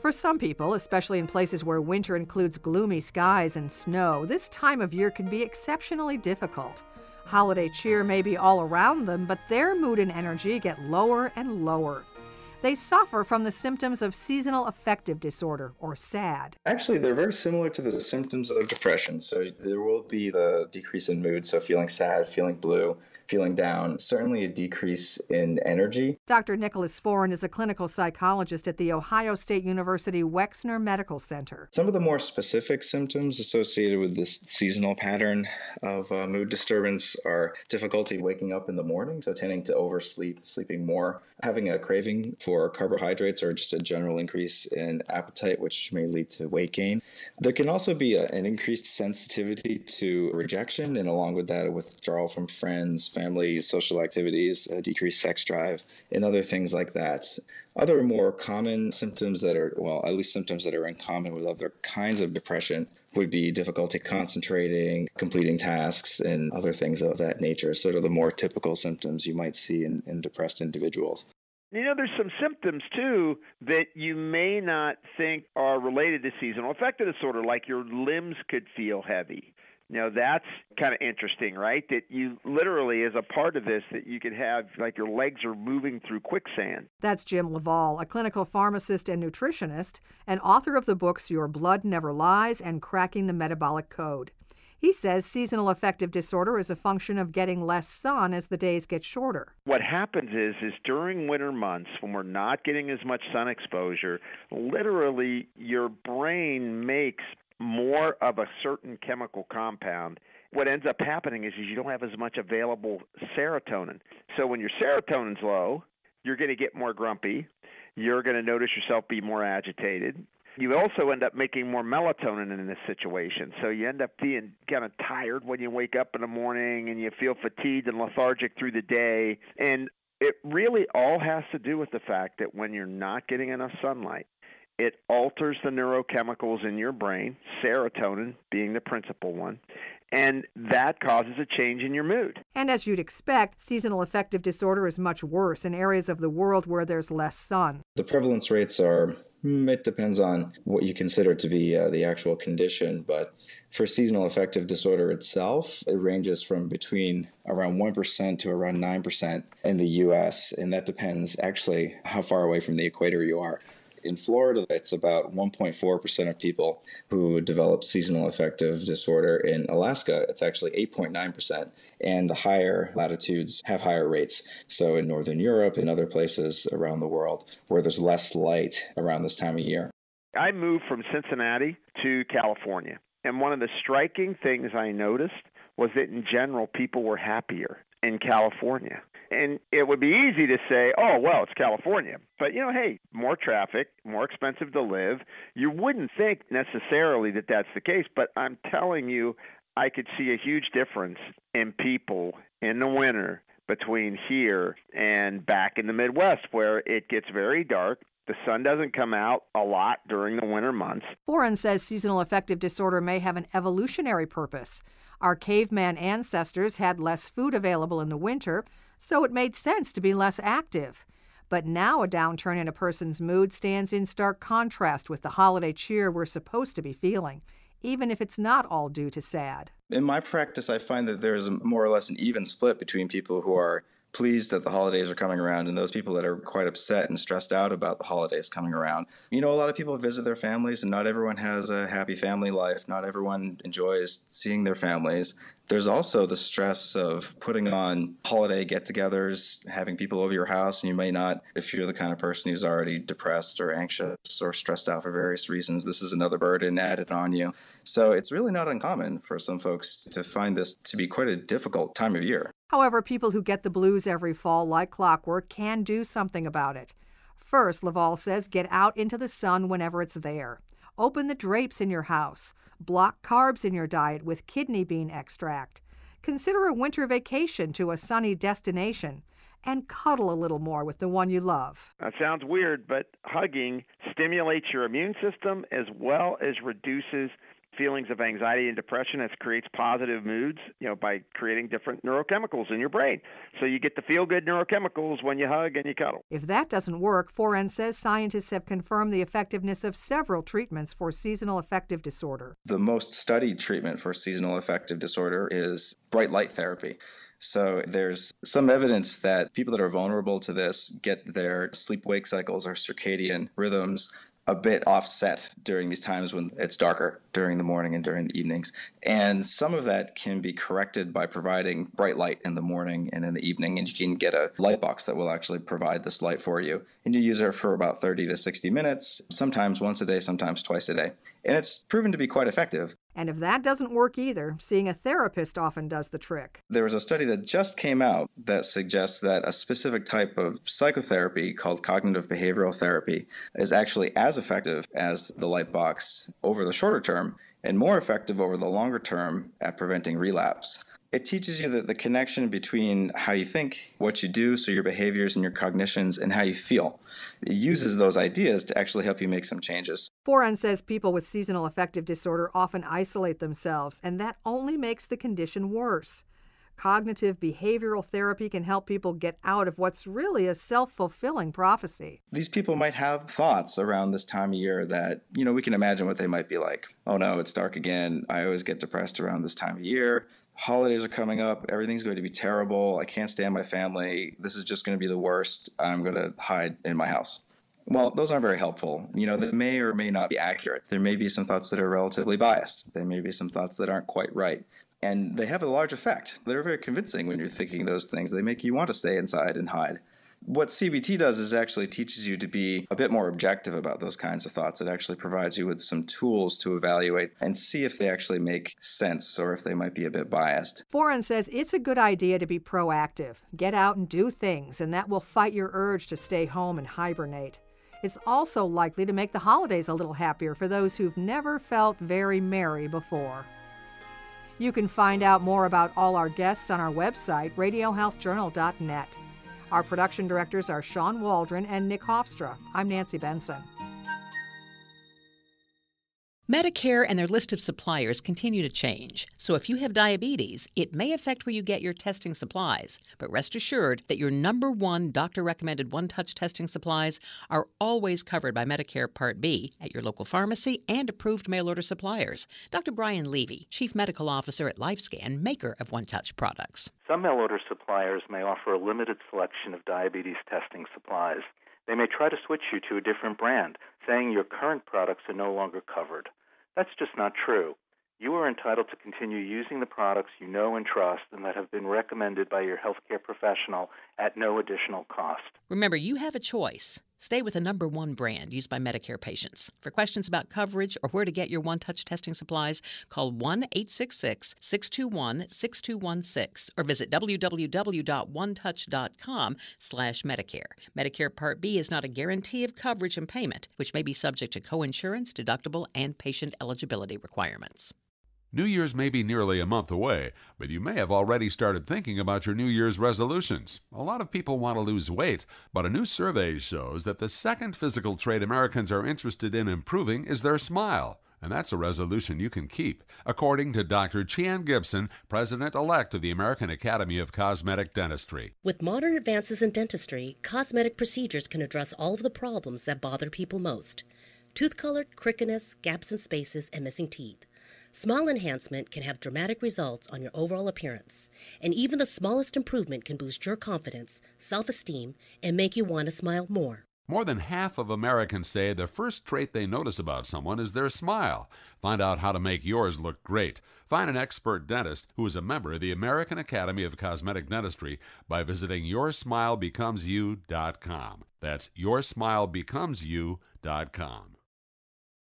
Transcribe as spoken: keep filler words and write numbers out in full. For some people, especially in places where winter includes gloomy skies and snow, this time of year can be exceptionally difficult. Holiday cheer may be all around them, but their mood and energy get lower and lower. They suffer from the symptoms of seasonal affective disorder, or SAD. Actually, they're very similar to the symptoms of depression. So there will be the decrease in mood, so feeling sad, feeling blue, feeling down, certainly a decrease in energy. Doctor Nicholas Forand is a clinical psychologist at the Ohio State University Wexner Medical Center. Some of the more specific symptoms associated with this seasonal pattern of uh, mood disturbance are difficulty waking up in the morning, so tending to oversleep, sleeping more, having a craving for carbohydrates or just a general increase in appetite, which may lead to weight gain. There can also be a, an increased sensitivity to rejection, and along with that, a withdrawal from friends, family, social activities, a decreased sex drive, and other things like that. Other more common symptoms that are, well, at least symptoms that are in common with other kinds of depression would be difficulty concentrating, completing tasks, and other things of that nature, sort of the more typical symptoms you might see in, in depressed individuals. You know, there's some symptoms, too, that you may not think are related to seasonal affective disorder, like your limbs could feel heavy. Now, that's kind of interesting, right? That you literally, as a part of this, that you could have, like, your legs are moving through quicksand. That's Jim LaValle, a clinical pharmacist and nutritionist, and author of the books Your Blood Never Lies and Cracking the Metabolic Code. He says seasonal affective disorder is a function of getting less sun as the days get shorter. What happens is, is during winter months, when we're not getting as much sun exposure, literally your brain makes more of a certain chemical compound. What ends up happening is, is you don't have as much available serotonin. So when your serotonin's low, you're going to get more grumpy. You're going to notice yourself be more agitated. You also end up making more melatonin in this situation. So you end up being kind of tired when you wake up in the morning, and you feel fatigued and lethargic through the day. And it really all has to do with the fact that when you're not getting enough sunlight, it alters the neurochemicals in your brain, serotonin being the principal one, and that causes a change in your mood. And as you'd expect, seasonal affective disorder is much worse in areas of the world where there's less sun. The prevalence rates are, it depends on what you consider to be uh, the actual condition, but for seasonal affective disorder itself, it ranges from between around one percent to around nine percent in the U S, and that depends actually how far away from the equator you are. In Florida, it's about one point four percent of people who develop seasonal affective disorder. In Alaska, it's actually eight point nine percent, and the higher latitudes have higher rates. So in Northern Europe and other places around the world where there's less light around this time of year. I moved from Cincinnati to California, and one of the striking things I noticed was that in general, people were happier in California. And it would be easy to say, oh, well, it's California. But, you know, hey, more traffic, more expensive to live. You wouldn't think necessarily that that's the case, but I'm telling you, I could see a huge difference in people in the winter between here and back in the Midwest, where it gets very dark. The sun doesn't come out a lot during the winter months. Forand says seasonal affective disorder may have an evolutionary purpose. Our caveman ancestors had less food available in the winter, so it made sense to be less active. But now a downturn in a person's mood stands in stark contrast with the holiday cheer we're supposed to be feeling, even if it's not all due to SAD. In my practice, I find that there's more or less an even split between people who are pleased that the holidays are coming around and those people that are quite upset and stressed out about the holidays coming around. You know, a lot of people visit their families, and not everyone has a happy family life. Not everyone enjoys seeing their families. There's also the stress of putting on holiday get-togethers, having people over your house, and you may not, if you're the kind of person who's already depressed or anxious or stressed out for various reasons, this is another burden added on you. So it's really not uncommon for some folks to find this to be quite a difficult time of year. However, people who get the blues every fall like clockwork can do something about it. First, LaValle says, get out into the sun whenever it's there. Open the drapes in your house. Block carbs in your diet with kidney bean extract. Consider a winter vacation to a sunny destination. And cuddle a little more with the one you love. That sounds weird, but hugging stimulates your immune system as well as reduces feelings of anxiety and depression. It creates positive moods, you know, by creating different neurochemicals in your brain. So you get the feel-good neurochemicals when you hug and you cuddle. If that doesn't work, Forand says scientists have confirmed the effectiveness of several treatments for seasonal affective disorder. The most studied treatment for seasonal affective disorder is bright light therapy. So there's some evidence that people that are vulnerable to this get their sleep-wake cycles or circadian rhythms a bit offset during these times when it's darker during the morning and during the evenings. And some of that can be corrected by providing bright light in the morning and in the evening. And you can get a light box that will actually provide this light for you. And you use it for about thirty to sixty minutes, sometimes once a day, sometimes twice a day. And it's proven to be quite effective. And if that doesn't work either, seeing a therapist often does the trick. There was a study that just came out that suggests that a specific type of psychotherapy called cognitive behavioral therapy is actually as effective as the light box over the shorter term and more effective over the longer term at preventing relapse. It teaches you that the connection between how you think, what you do, so your behaviors and your cognitions, and how you feel. It uses those ideas to actually help you make some changes. Forand says people with seasonal affective disorder often isolate themselves, and that only makes the condition worse. Cognitive behavioral therapy can help people get out of what's really a self-fulfilling prophecy. These people might have thoughts around this time of year that, you know, we can imagine what they might be like. Oh no, it's dark again. I always get depressed around this time of year. Holidays are coming up. Everything's going to be terrible. I can't stand my family. This is just going to be the worst. I'm going to hide in my house. Well, those aren't very helpful. You know, they may or may not be accurate. There may be some thoughts that are relatively biased. There may be some thoughts that aren't quite right. And they have a large effect. They're very convincing when you're thinking those things. They make you want to stay inside and hide. What C B T does is actually teaches you to be a bit more objective about those kinds of thoughts. It actually provides you with some tools to evaluate and see if they actually make sense or if they might be a bit biased. Forand says it's a good idea to be proactive. Get out and do things, and that will fight your urge to stay home and hibernate. It's also likely to make the holidays a little happier for those who've never felt very merry before. You can find out more about all our guests on our website, radio health journal dot net. Our production directors are Sean Waldron and Nick Hofstra. I'm Nancy Benson. Medicare and their list of suppliers continue to change. So if you have diabetes, it may affect where you get your testing supplies. But rest assured that your number one doctor-recommended OneTouch testing supplies are always covered by Medicare Part B at your local pharmacy and approved mail-order suppliers. Doctor Brian Levy, Chief Medical Officer at LifeScan, maker of OneTouch products. Some mail-order suppliers may offer a limited selection of diabetes testing supplies. They may try to switch you to a different brand, saying your current products are no longer covered. That's just not true. You are entitled to continue using the products you know and trust and that have been recommended by your healthcare professional at no additional cost. Remember, you have a choice. Stay with a number one brand used by Medicare patients. For questions about coverage or where to get your OneTouch testing supplies, call one eight six six, six two one, six two one six or visit w w w dot one touch dot com slash Medicare. Medicare Part B is not a guarantee of coverage and payment, which may be subject to coinsurance, deductible, and patient eligibility requirements. New Year's may be nearly a month away, but you may have already started thinking about your New Year's resolutions. A lot of people want to lose weight, but a new survey shows that the second physical trait Americans are interested in improving is their smile. And that's a resolution you can keep, according to Doctor Chian Gibson, president-elect of the American Academy of Cosmetic Dentistry. With modern advances in dentistry, cosmetic procedures can address all of the problems that bother people most. Tooth color, crookedness, gaps in spaces, and missing teeth. Smile enhancement can have dramatic results on your overall appearance, and even the smallest improvement can boost your confidence, self-esteem, and make you want to smile more. More than half of Americans say the first trait they notice about someone is their smile. Find out how to make yours look great. Find an expert dentist who is a member of the American Academy of Cosmetic Dentistry by visiting your smile becomes you dot com. That's your smile becomes you dot com.